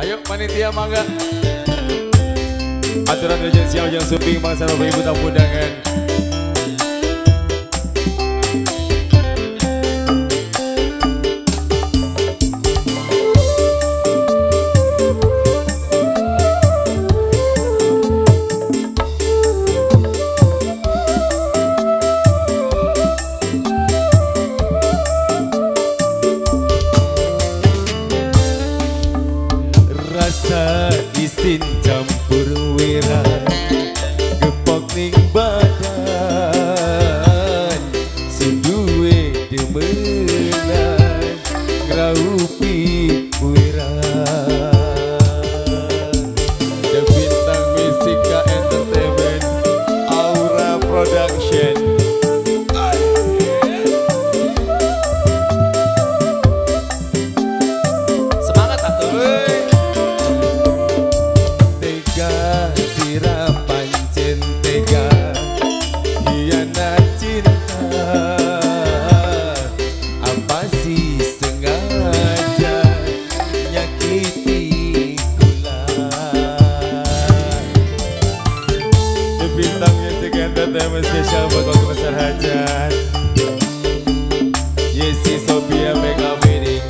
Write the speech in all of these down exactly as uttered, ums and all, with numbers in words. Ayo panitia mangga. Aturan Raja Siau yang suping bangsa bapak ibu tamu undangan. Isin campur wira gepok ning badan sunduwe demenan ngraupi wira The Bintang Musica Entertainment Aura Production. Semangat atuh. Bintang Music Entertainment spesial buat keluarga besar Hajat Yesi Sophia Mega Mening.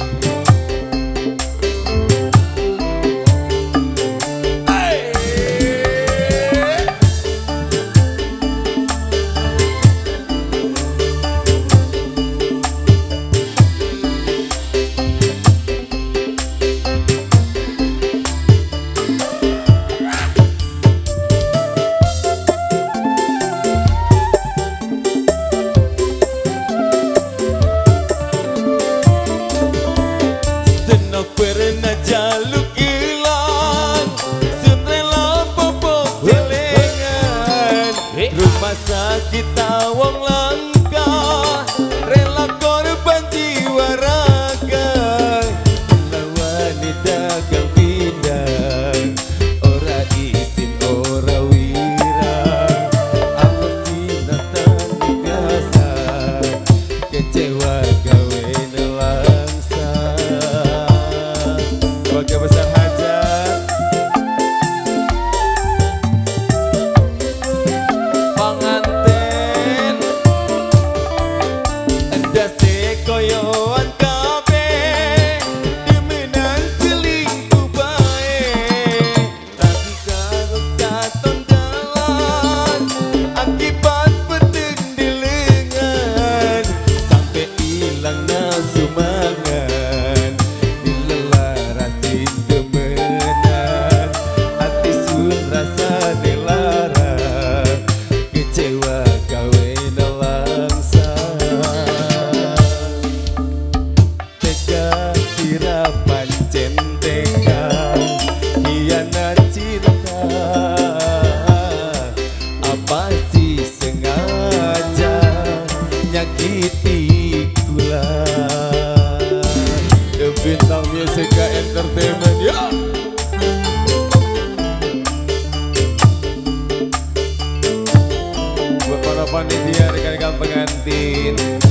Rumah sakit tawang langka, rela korban jiwa raga. Lawani dagang pindang, ora isin ora wira. Apa binatang biasa, kecewa gawe nelangsa. Keluarga besar Hajat Bintang Musica Entertainment ya. Buat para panitia rekan-rekan pengantin.